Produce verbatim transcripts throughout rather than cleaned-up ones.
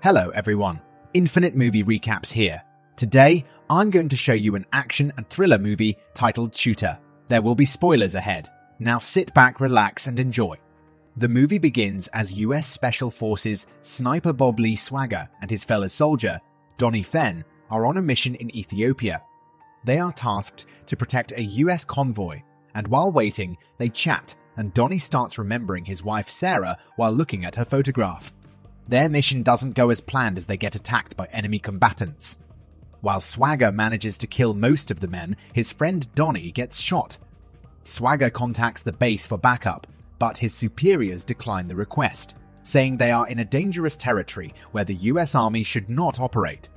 Hello everyone, Infinite Movie Recaps here. Today, I'm going to show you an action and thriller movie titled Shooter. There will be spoilers ahead. Now sit back, relax and enjoy. The movie begins as U S Special Forces sniper Bob Lee Swagger and his fellow soldier, Donnie Fenn, are on a mission in Ethiopia. They are tasked to protect a U S convoy, and while waiting, they chat and Donnie starts remembering his wife Sarah while looking at her photograph. Their mission doesn't go as planned as they get attacked by enemy combatants. While Swagger manages to kill most of the men, his friend Donnie gets shot. Swagger contacts the base for backup, but his superiors decline the request, saying they are in a dangerous territory where the U S Army should not operate.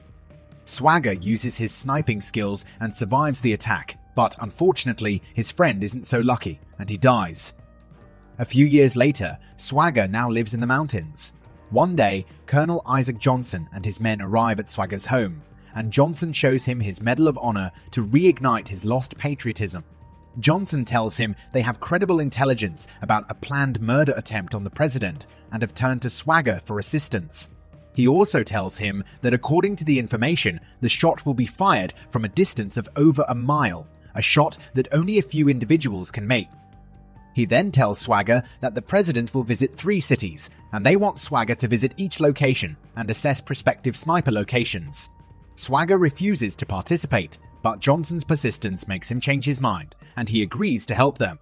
Swagger uses his sniping skills and survives the attack, but unfortunately, his friend isn't so lucky and he dies. A few years later, Swagger now lives in the mountains. One day, Colonel Isaac Johnson and his men arrive at Swagger's home, and Johnson shows him his Medal of Honor to reignite his lost patriotism. Johnson tells him they have credible intelligence about a planned murder attempt on the president and have turned to Swagger for assistance. He also tells him that according to the information, the shot will be fired from a distance of over a mile, a shot that only a few individuals can make. He then tells Swagger that the president will visit three cities, and they want Swagger to visit each location and assess prospective sniper locations. Swagger refuses to participate, but Johnson's persistence makes him change his mind, and he agrees to help them.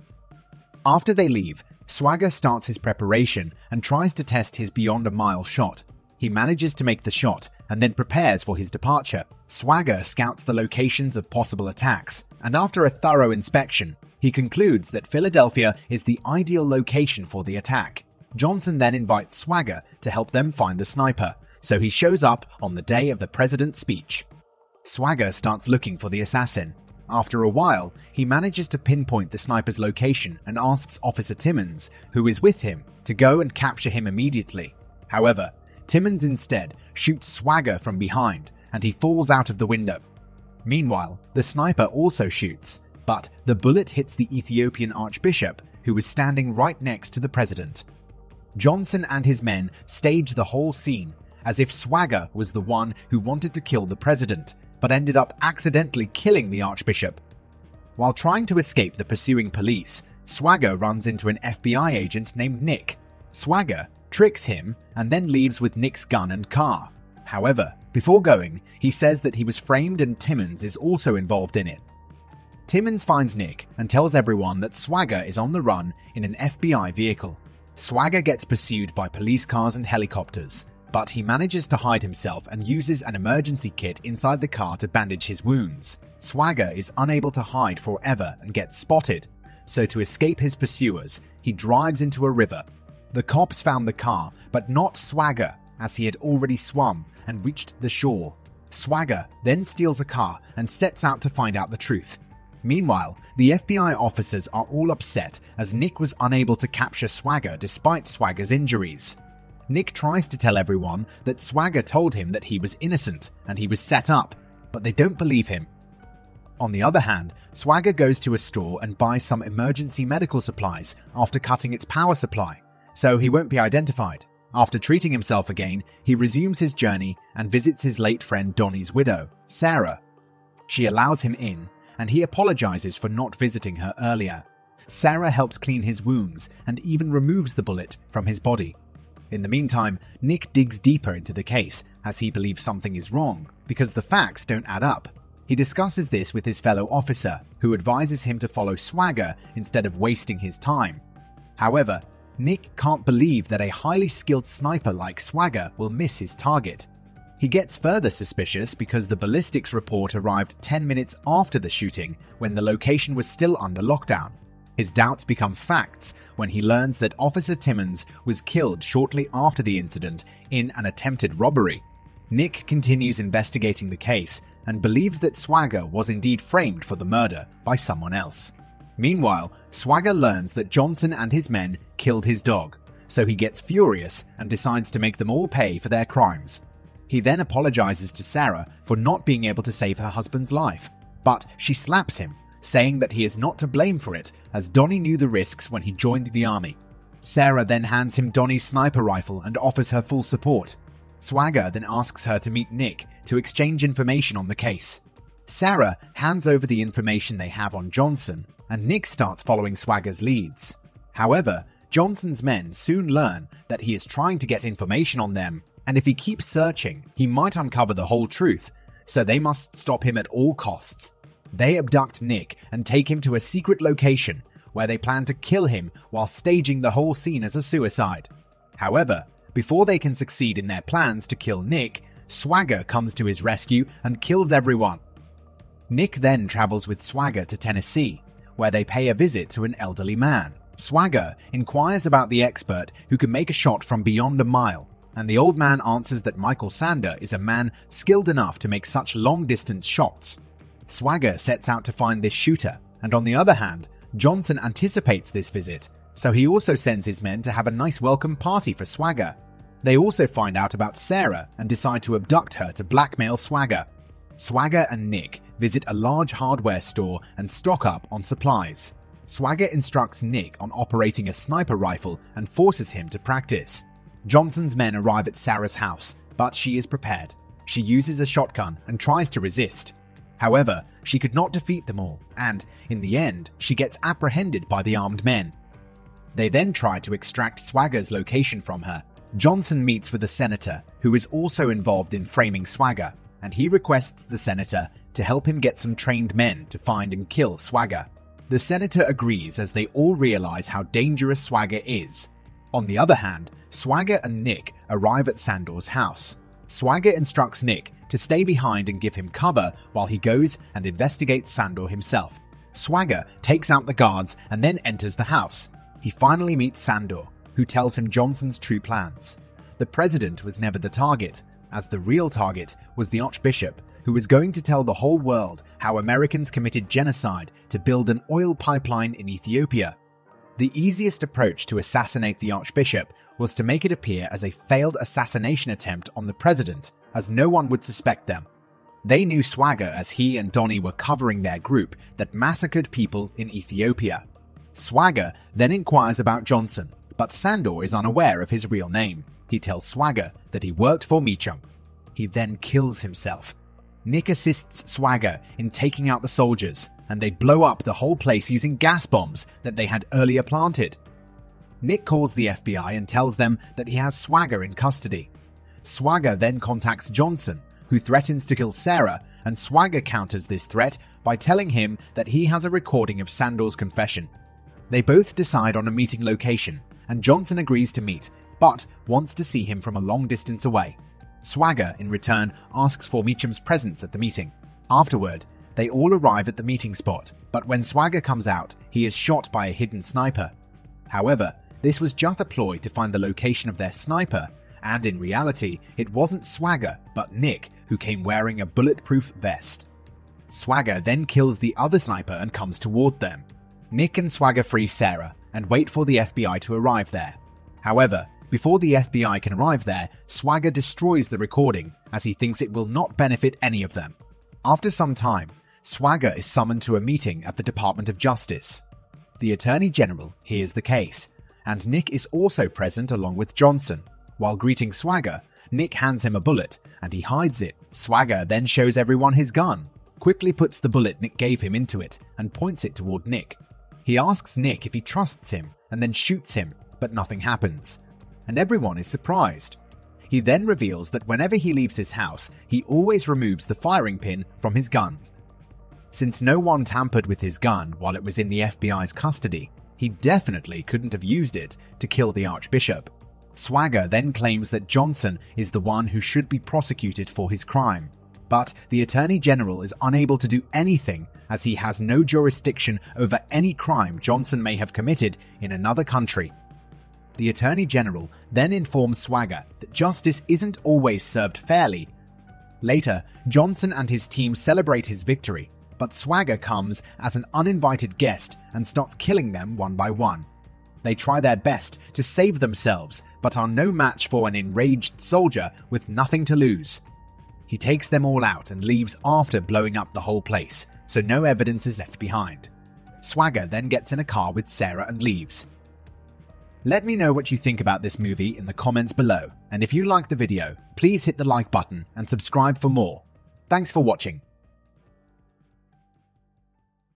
After they leave, Swagger starts his preparation and tries to test his beyond a mile shot. He manages to make the shot and then prepares for his departure. Swagger scouts the locations of possible attacks, and after a thorough inspection, he concludes that Philadelphia is the ideal location for the attack. Johnson then invites Swagger to help them find the sniper, so he shows up on the day of the president's speech. Swagger starts looking for the assassin. After a while, he manages to pinpoint the sniper's location and asks Officer Timmons, who is with him, to go and capture him immediately. However, Timmons instead shoots Swagger from behind, and he falls out of the window. Meanwhile, the sniper also shoots, but the bullet hits the Ethiopian archbishop, who was standing right next to the president. Johnson and his men stage the whole scene, as if Swagger was the one who wanted to kill the president, but ended up accidentally killing the archbishop. While trying to escape the pursuing police, Swagger runs into an F B I agent named Nick. Swagger tricks him and then leaves with Nick's gun and car. However, before going, he says that he was framed and Timmons is also involved in it. Timmons finds Nick and tells everyone that Swagger is on the run in an F B I vehicle. Swagger gets pursued by police cars and helicopters, but he manages to hide himself and uses an emergency kit inside the car to bandage his wounds. Swagger is unable to hide forever and gets spotted, so to escape his pursuers, he drives into a river. The cops found the car, but not Swagger, as he had already swum and reached the shore. Swagger then steals a car and sets out to find out the truth. Meanwhile, the F B I officers are all upset as Nick was unable to capture Swagger despite Swagger's injuries. Nick tries to tell everyone that Swagger told him that he was innocent and he was set up, but they don't believe him. On the other hand, Swagger goes to a store and buys some emergency medical supplies after cutting its power supply, so he won't be identified. After treating himself again, he resumes his journey and visits his late friend Donnie's widow, Sarah. She allows him in, and he apologizes for not visiting her earlier. Sarah helps clean his wounds and even removes the bullet from his body. In the meantime, Nick digs deeper into the case as he believes something is wrong because the facts don't add up. He discusses this with his fellow officer, who advises him to follow Swagger instead of wasting his time. However, Nick can't believe that a highly skilled sniper like Swagger will miss his target. He gets further suspicious because the ballistics report arrived ten minutes after the shooting when the location was still under lockdown. His doubts become facts when he learns that Officer Timmons was killed shortly after the incident in an attempted robbery. Nick continues investigating the case and believes that Swagger was indeed framed for the murder by someone else. Meanwhile, Swagger learns that Johnson and his men killed his dog, so he gets furious and decides to make them all pay for their crimes. He then apologizes to Sarah for not being able to save her husband's life, but she slaps him, saying that he is not to blame for it as Donnie knew the risks when he joined the army. Sarah then hands him Donnie's sniper rifle and offers her full support. Swagger then asks her to meet Nick to exchange information on the case. Sarah hands over the information they have on Johnson, and Nick starts following Swagger's leads. However, Johnson's men soon learn that he is trying to get information on them, and if he keeps searching, he might uncover the whole truth, so they must stop him at all costs. They abduct Nick and take him to a secret location where they plan to kill him while staging the whole scene as a suicide. However, before they can succeed in their plans to kill Nick, Swagger comes to his rescue and kills everyone. Nick then travels with Swagger to Tennessee, where they pay a visit to an elderly man. Swagger inquires about the expert who can make a shot from beyond a mile, and the old man answers that Michael Sandor is a man skilled enough to make such long-distance shots. Swagger sets out to find this shooter, and on the other hand, Johnson anticipates this visit, so he also sends his men to have a nice welcome party for Swagger. They also find out about Sarah and decide to abduct her to blackmail Swagger. Swagger and Nick visit a large hardware store and stock up on supplies. Swagger instructs Nick on operating a sniper rifle and forces him to practice. Johnson's men arrive at Sarah's house, but she is prepared. She uses a shotgun and tries to resist. However, she could not defeat them all, and in the end, she gets apprehended by the armed men. They then try to extract Swagger's location from her. Johnson meets with a senator who is also involved in framing Swagger, and he requests the senator to help him get some trained men to find and kill Swagger. The senator agrees as they all realize how dangerous Swagger is. On the other hand, Swagger and Nick arrive at Sandor's house. Swagger instructs Nick to stay behind and give him cover while he goes and investigates Sandor himself. Swagger takes out the guards and then enters the house. He finally meets Sandor, who tells him Johnson's true plans. The president was never the target, as the real target was the Archbishop, who was going to tell the whole world how Americans committed genocide to build an oil pipeline in Ethiopia. The easiest approach to assassinate the Archbishop was to make it appear as a failed assassination attempt on the president, as no one would suspect them. They knew Swagger as he and Donnie were covering their group that massacred people in Ethiopia. Swagger then inquires about Johnson, but Sandor is unaware of his real name. He tells Swagger that he worked for Meachum. He then kills himself. Nick assists Swagger in taking out the soldiers, and they blow up the whole place using gas bombs that they had earlier planted. Nick calls the F B I and tells them that he has Swagger in custody. Swagger then contacts Johnson, who threatens to kill Sarah, and Swagger counters this threat by telling him that he has a recording of Sandor's confession. They both decide on a meeting location, and Johnson agrees to meet, but wants to see him from a long distance away. Swagger, in return, asks for Meachum's presence at the meeting. Afterward, they all arrive at the meeting spot, but when Swagger comes out, he is shot by a hidden sniper. However, this was just a ploy to find the location of their sniper, and in reality, it wasn't Swagger, but Nick, who came wearing a bulletproof vest. Swagger then kills the other sniper and comes toward them. Nick and Swagger free Sarah and wait for the F B I to arrive there. However, before the F B I can arrive there, Swagger destroys the recording as he thinks it will not benefit any of them. After some time, Swagger is summoned to a meeting at the Department of Justice. The Attorney General hears the case, and Nick is also present along with Johnson. While greeting Swagger, Nick hands him a bullet, and he hides it. Swagger then shows everyone his gun, quickly puts the bullet Nick gave him into it, and points it toward Nick. He asks Nick if he trusts him, and then shoots him, but nothing happens, and everyone is surprised. He then reveals that whenever he leaves his house, he always removes the firing pin from his guns. Since no one tampered with his gun while it was in the F B I's custody, he definitely couldn't have used it to kill the Archbishop. Swagger then claims that Johnson is the one who should be prosecuted for his crime, but the Attorney General is unable to do anything as he has no jurisdiction over any crime Johnson may have committed in another country. The Attorney General then informs Swagger that justice isn't always served fairly. Later, Johnson and his team celebrate his victory, but Swagger comes as an uninvited guest and starts killing them one by one. They try their best to save themselves, but are no match for an enraged soldier with nothing to lose. He takes them all out and leaves after blowing up the whole place, so no evidence is left behind. Swagger then gets in a car with Sarah and leaves. Let me know what you think about this movie in the comments below, and if you liked the video, please hit the like button and subscribe for more. Thanks for watching.